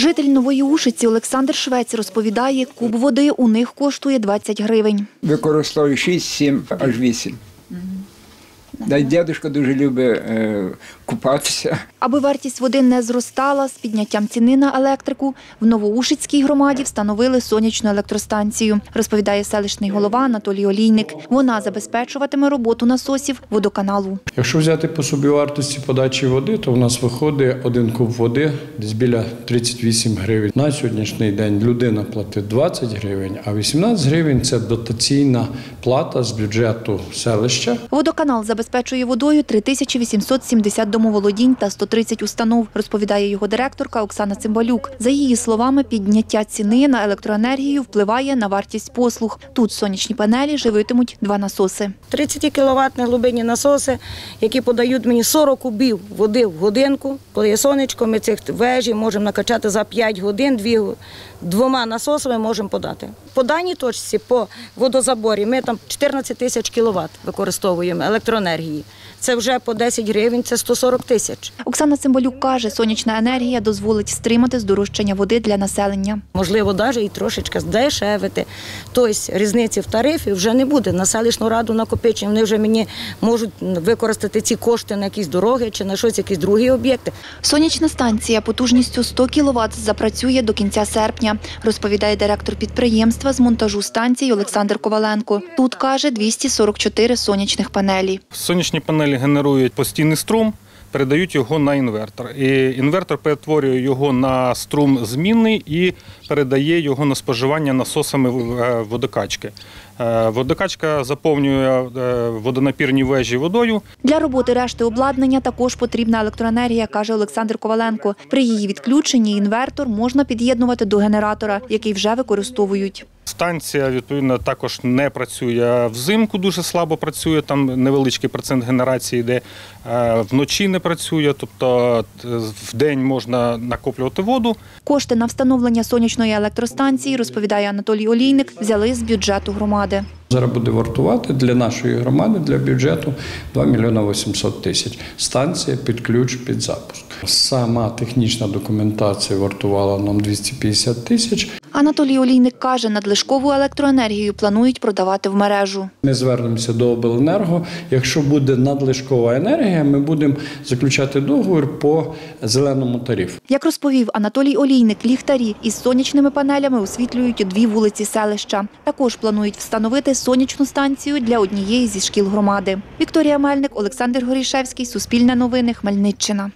Житель Нової Ушиці Олександр Швець розповідає, куб води у них коштує 20 гривень. Використовую 6, 7, аж 8. Дядюшка дуже любить купатися. Аби вартість води не зростала, з підняттям ціни на електрику в Новоушицькій громаді встановили сонячну електростанцію, розповідає селищний голова Анатолій Олійник. Вона забезпечуватиме роботу насосів водоканалу. Якщо взяти по собівартості подачі води, то в нас виходить один куб води десь біля 38 гривень. На сьогоднішній день людина платить 20 гривень, а 18 гривень – це дотаційна плата з бюджету селища. Водоканал забезпечує водою 3870 домоволодінь та 130 установ, розповідає його директорка Оксана Цимбалюк. За її словами, підняття ціни на електроенергію впливає на вартість послуг. Тут сонячні панелі живитимуть 2 насоси. 30-кіловатні глибинні насоси, які подають мені 40 кубів води в годинку. Коли є сонечко, ми цих вежі можемо накачати за 5 годин, 2 насосами можемо подати. По даній точці, по водозаборі, ми там 14 тисяч кіловат використовуємо електроенергії. Це вже по 10 гривень, це 140 тисяч. Оксана Цимбалюк каже, сонячна енергія дозволить стримати здорожчання води для населення. Можливо, навіть і трошечки здешевити. Тобто різниці в тарифі вже не буде. На селищну раду накопичення, вони вже мені можуть використати ці кошти на якісь дороги чи на щось, якісь другі об'єкти. Сонячна станція потужністю 100 кВт запрацює до кінця серпня, розповідає директор підприємства з монтажу станцій Олександр Коваленко. Тут, каже, 244 сонячних панелі. Сонячні панелі генерують постійний струм, передають його на інвертор. І інвертор перетворює його на струм змінний і передає його на споживання насосами водокачки. Водокачка заповнює водонапірні вежі водою. Для роботи решти обладнання також потрібна електроенергія, каже Олександр Коваленко. При її відключенні інвертор можна під'єднувати до генератора, який вже використовують. Станція, відповідно, також не працює взимку, дуже слабо працює, там невеличкий процент генерації йде, вночі не працює, тобто вдень можна накоплювати воду. Кошти на встановлення сонячної електростанції, розповідає Анатолій Олійник, взяли з бюджету громади. Зараз буде вартувати для нашої громади, для бюджету 2 800 000 гривень. Станція під ключ, під запуск. Сама технічна документація вартувала нам 250 000 гривень. Анатолій Олійник каже, надлишкову електроенергію планують продавати в мережу. Ми звернемося до Обленерго. Якщо буде надлишкова енергія, ми будемо заключати договір по зеленому тарифу. Як розповів Анатолій Олійник, ліхтарі із сонячними панелями освітлюють 2 вулиці селища. Також планують встановити сонячну станцію для однієї зі шкіл громади. Вікторія Мельник, Олександр Горішевський, Суспільне новини, Хмельниччина.